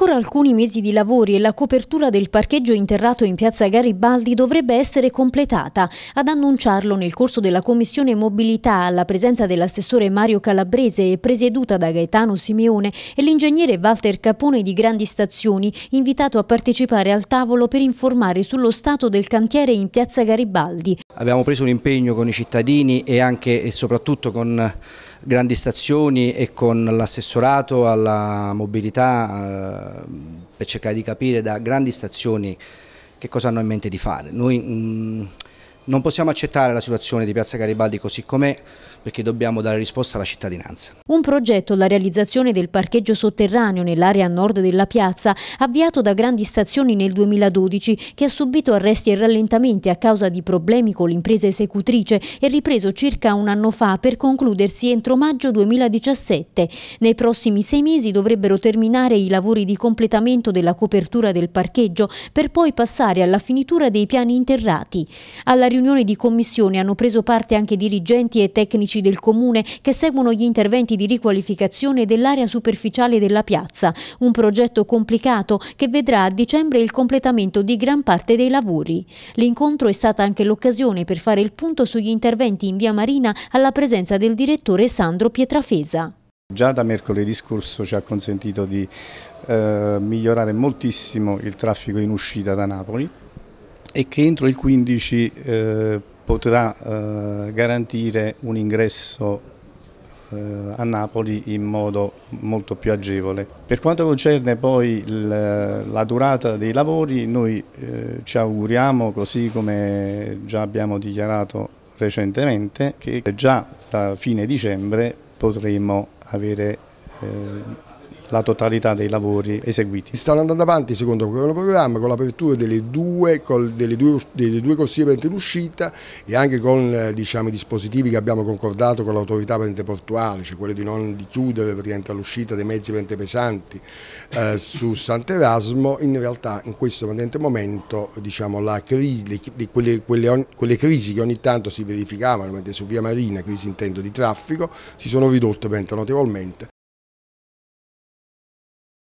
ancora alcuni mesi di lavori e la copertura del parcheggio interrato in piazza Garibaldi dovrebbe essere completata. Ad annunciarlo nel corso della commissione mobilità, alla presenza dell'assessore Mario Calabrese e presieduta da Gaetano Simeone e l'ingegnere Walter Capone di Grandi Stazioni, invitato a partecipare al tavolo per informare sullo stato del cantiere in piazza Garibaldi. Abbiamo preso un impegno con i cittadini e anche e soprattutto con Grandi Stazioni e con l'assessorato alla mobilità per cercare di capire da Grandi Stazioni che cosa hanno in mente di fare. Noi non possiamo accettare la situazione di Piazza Garibaldi così com'è, perché dobbiamo dare risposta alla cittadinanza. Un progetto, la realizzazione del parcheggio sotterraneo nell'area nord della piazza, avviato da Grandi Stazioni nel 2012, che ha subito arresti e rallentamenti a causa di problemi con l'impresa esecutrice e ripreso circa un anno fa per concludersi entro maggio 2017. Nei prossimi 6 mesi dovrebbero terminare i lavori di completamento della copertura del parcheggio per poi passare alla finitura dei piani interrati. Alla riunione di commissione hanno preso parte anche dirigenti e tecnici del comune che seguono gli interventi di riqualificazione dell'area superficiale della piazza, un progetto complicato che vedrà a dicembre il completamento di gran parte dei lavori. L'incontro è stata anche l'occasione per fare il punto sugli interventi in via Marina alla presenza del direttore Sandro Pietrafesa. Già da mercoledì scorso ci ha consentito di migliorare moltissimo il traffico in uscita da Napoli e che entro il 15 potrà garantire un ingresso a Napoli in modo molto più agevole. Per quanto concerne poi la durata dei lavori, noi ci auguriamo, così come già abbiamo dichiarato recentemente, che già da fine dicembre potremo avere la totalità dei lavori eseguiti. Stanno andando avanti secondo il programma con l'apertura delle due corsie per l'uscita e anche con i dispositivi che abbiamo concordato con l'autorità portuale, cioè quello di non chiudere all'uscita dei mezzi pesanti su Sant'Erasmo. In realtà in questo momento quelle crisi che ogni tanto si verificavano, mentre su via Marina, crisi intento di traffico, si sono ridotte notevolmente.